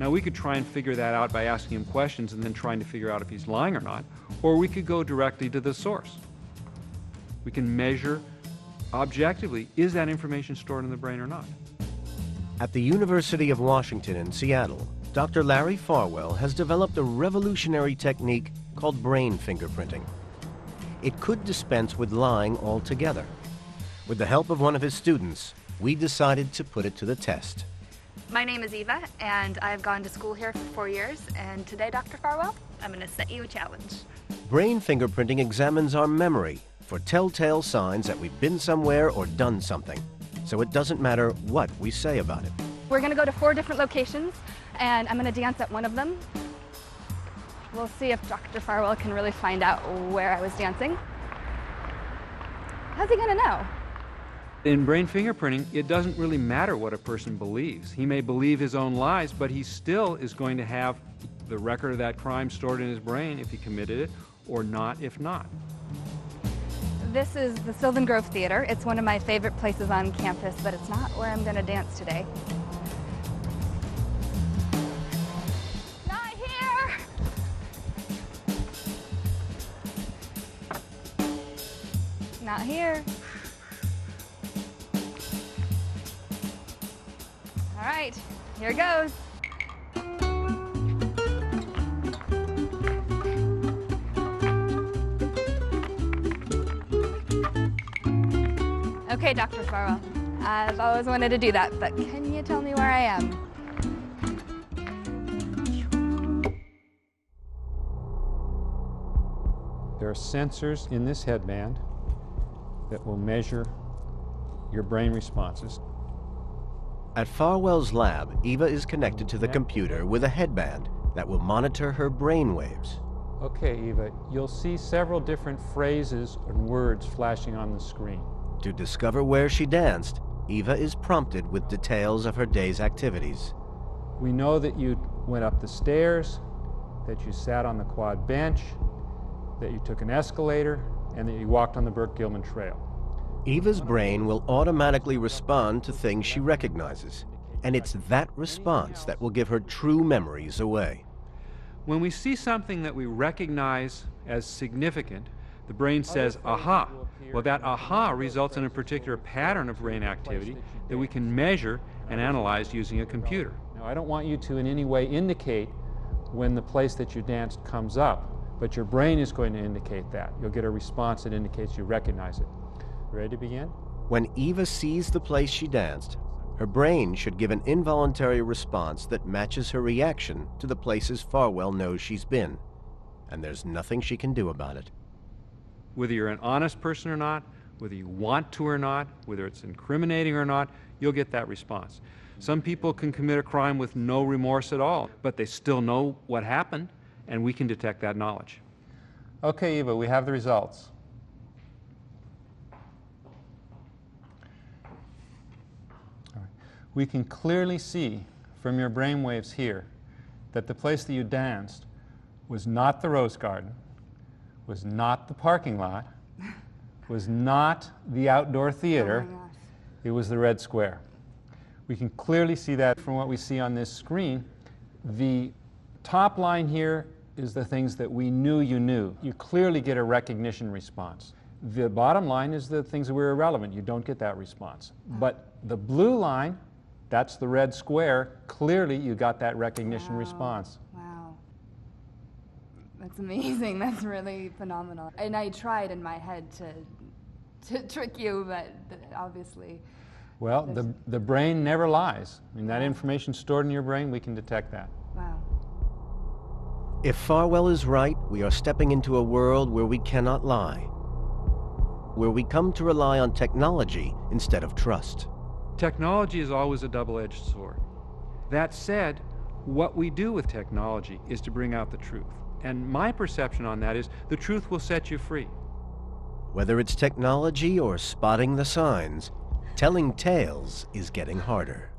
Now, we could try and figure that out by asking him questions and then trying to figure out if he's lying or not, or we could go directly to the source. We can measure objectively, is that information stored in the brain or not? At the University of Washington in Seattle, Dr. Larry Farwell has developed a revolutionary technique called brain fingerprinting. It could dispense with lying altogether. With the help of one of his students, we decided to put it to the test. My name is Eva, and I've gone to school here for 4 years, and today, Dr. Farwell, I'm going to set you a challenge. Brain fingerprinting examines our memory for telltale signs that we've been somewhere or done something, so it doesn't matter what we say about it. We're going to go to 4 different locations, and I'm going to dance at one of them. We'll see if Dr. Farwell can really find out where I was dancing. How's he going to know? In brain fingerprinting, it doesn't really matter what a person believes. He may believe his own lies, but he still is going to have the record of that crime stored in his brain if he committed it, or not if not. This is the Sylvan Grove Theater. It's one of my favorite places on campus, but it's not where I'm going to dance today. Not here! Not here. All right, here goes. Okay, Dr. Farwell, I've always wanted to do that, but can you tell me where I am? There are sensors in this headband that will measure your brain responses. At Farwell's lab, Eva is connected to the computer with a headband that will monitor her brain waves. Okay, Eva, you'll see several different phrases and words flashing on the screen. To discover where she danced, Eva is prompted with details of her day's activities. We know that you went up the stairs, that you sat on the quad bench, that you took an escalator, and that you walked on the Burke-Gilman Trail. Eva's brain will automatically respond to things she recognizes, and it's that response that will give her true memories away. When we see something that we recognize as significant, the brain says, aha. Well, that aha results in a particular pattern of brain activity that we can measure and analyze using a computer. Now, I don't want you to in any way indicate when the place that you danced comes up, but your brain is going to indicate that. You'll get a response that indicates you recognize it. Ready to begin? When Eva sees the place she danced, her brain should give an involuntary response that matches her reaction to the places Farwell knows she's been, and there's nothing she can do about it. Whether you're an honest person or not, whether you want to or not, whether it's incriminating or not, you'll get that response. Some people can commit a crime with no remorse at all, but they still know what happened, and we can detect that knowledge. Okay, Eva, we have the results. All right. We can clearly see from your brainwaves here that the place that you danced was not the Rose Garden, was not the parking lot, was not the outdoor theater, it was the Red Square. We can clearly see that from what we see on this screen. The top line here is the things that we knew you knew. You clearly get a recognition response. The bottom line is the things that were irrelevant. You don't get that response. But the blue line, that's the Red Square, clearly you got that recognition response. That's amazing. That's really phenomenal. And I tried in my head to trick you, but obviously... Well, the brain never lies. I mean, that information stored in your brain, we can detect that. Wow. If Farwell is right, we are stepping into a world where we cannot lie, where we come to rely on technology instead of trust. Technology is always a double-edged sword. That said, what we do with technology is to bring out the truth. And my perception on that is the truth will set you free. Whether it's technology or spotting the signs, telling tales is getting harder.